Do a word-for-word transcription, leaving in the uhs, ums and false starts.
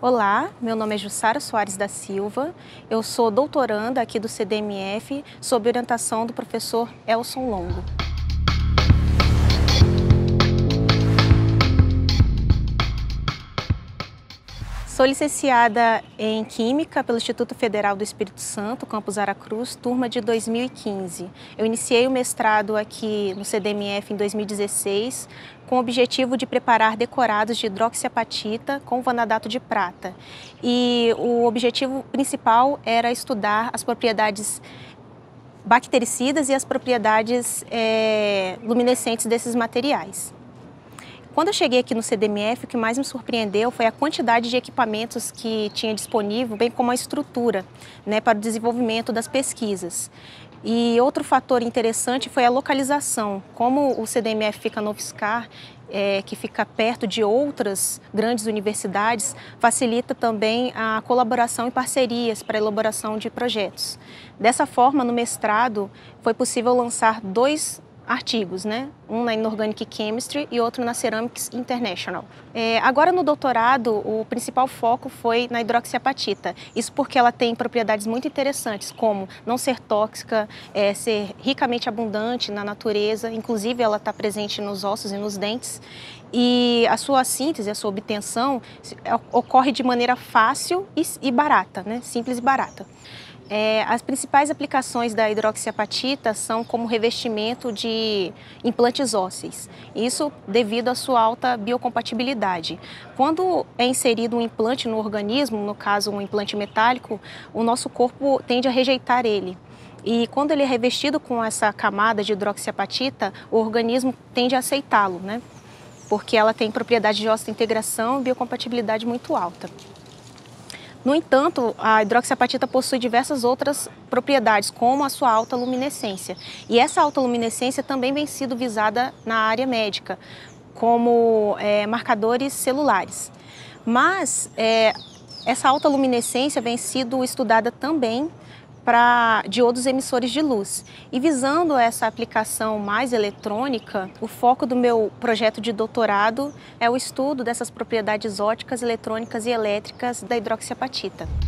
Olá, meu nome é Jussara Soares da Silva, eu sou doutoranda aqui do C D M F, sob orientação do professor Elson Longo. Sou licenciada em Química pelo Instituto Federal do Espírito Santo, Campus Aracruz, turma de dois mil e quinze. Eu iniciei o mestrado aqui no C D M F em dois mil e dezesseis, com o objetivo de preparar decorados de hidroxiapatita com vanadato de prata. E o objetivo principal era estudar as propriedades bactericidas e as propriedades é, luminescentes desses materiais. Quando eu cheguei aqui no C D M F, o que mais me surpreendeu foi a quantidade de equipamentos que tinha disponível, bem como a estrutura, né, para o desenvolvimento das pesquisas. E outro fator interessante foi a localização. Como o C D M F fica no UFSCar, é, que fica perto de outras grandes universidades, facilita também a colaboração e parcerias para a elaboração de projetos. Dessa forma, no mestrado, foi possível lançar dois artigos, né? Um na Inorganic Chemistry e outro na Ceramics International. É, agora no doutorado, o principal foco foi na hidroxiapatita. Isso porque ela tem propriedades muito interessantes, como não ser tóxica, é, ser ricamente abundante na natureza, inclusive ela está presente nos ossos e nos dentes. E a sua síntese, a sua obtenção, ocorre de maneira fácil e, e barata, né? Simples e barata. É, as principais aplicações da hidroxiapatita são como revestimento de implantes ósseos, isso devido à sua alta biocompatibilidade. Quando é inserido um implante no organismo, no caso um implante metálico, o nosso corpo tende a rejeitar ele. E quando ele é revestido com essa camada de hidroxiapatita, o organismo tende a aceitá-lo, né? Porque ela tem propriedade de osteointegração e biocompatibilidade muito alta. No entanto, a hidroxiapatita possui diversas outras propriedades, como a sua alta luminescência. E essa alta luminescência também vem sendo visada na área médica, como é, marcadores celulares. Mas é, essa alta luminescência vem sendo estudada também para diodos emissores de luz. E visando essa aplicação mais eletrônica, o foco do meu projeto de doutorado é o estudo dessas propriedades ópticas, eletrônicas e elétricas da hidroxiapatita.